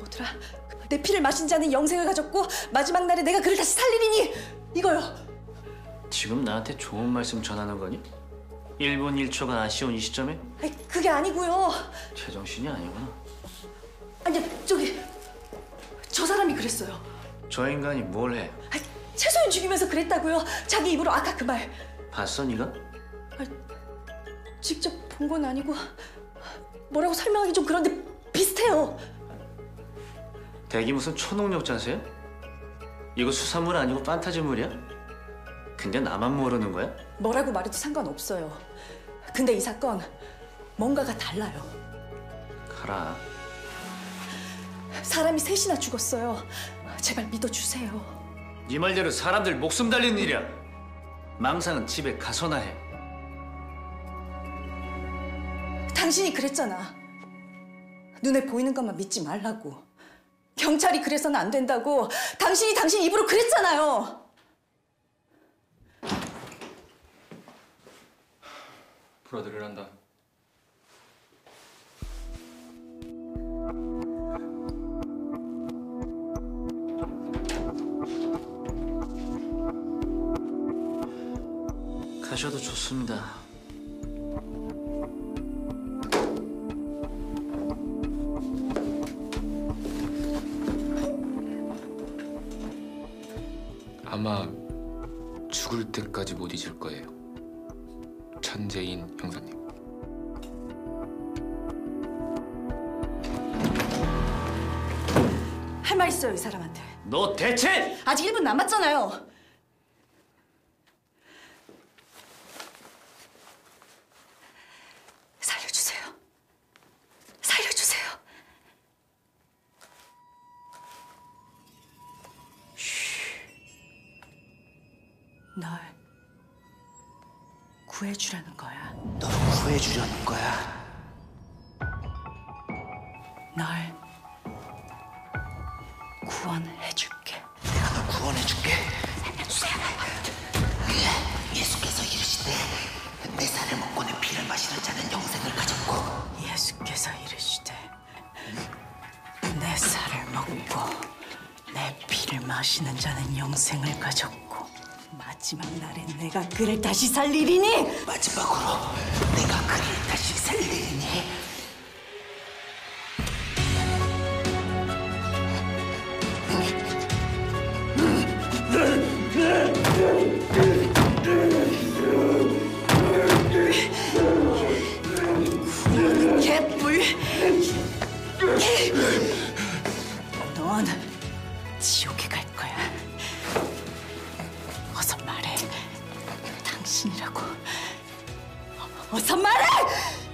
뭐더라? 내 피를 마신 자는 영생을 가졌고 마지막 날에 내가 그를 다시 살리리니! 이거요! 지금 나한테 좋은 말씀 전하는 거니? 1분 1초가 아쉬운 이 시점에? 아니, 그게 아니고요. 제정신이 아니구나. 아니, 저기... 저 사람이 그랬어요. 저 인간이 뭘 해? 아니, 최소연 죽이면서 그랬다고요. 자기 입으로 아까 그 말. 봤어, 네가? 아니, 직접 본 건 아니고 뭐라고 설명하기 좀 그런데 비슷해요. 대기 무슨 초능력 자세야? 이거 수산물 아니고 판타지물이야? 근데 나만 모르는 거야? 뭐라고 말해도 상관없어요. 근데 이 사건 뭔가가 달라요. 가라. 사람이 셋이나 죽었어요. 제발 믿어주세요. 네 말대로 사람들 목숨 달리는 일이야. 망상은 집에 가서나 해. 당신이 그랬잖아. 눈에 보이는 것만 믿지 말라고. 경찰이 그래서는 안 된다고. 당신이 당신 입으로 그랬잖아요. 불어들으란다. 가셔도 좋습니다. 아마 죽을 때까지 못 잊을 거예요. 천재인 형사님. 할 말 있어요, 이 사람한테. 너 대체! 아직 1분 남았잖아요. 널 구해주라는 거야. 널 구해주려는 거야. 널 구원해줄게. 내가 널 구원해줄게. 살려주세요. 예수께서 이르시되 내 살을 먹고 내 피를 마시는 자는 영생을 가졌고. 예수께서 이르시되 내 살을 먹고 내 피를 마시는 자는 영생을 가졌고. 마지막 날에 내가 그를 다시 살리리니! 마지막으로 내가 그를 다시 살리리니! 구원의 개뿔! 넌 지옥에 갈 거야. 어서 말해. 당신이라고. 어서 말해!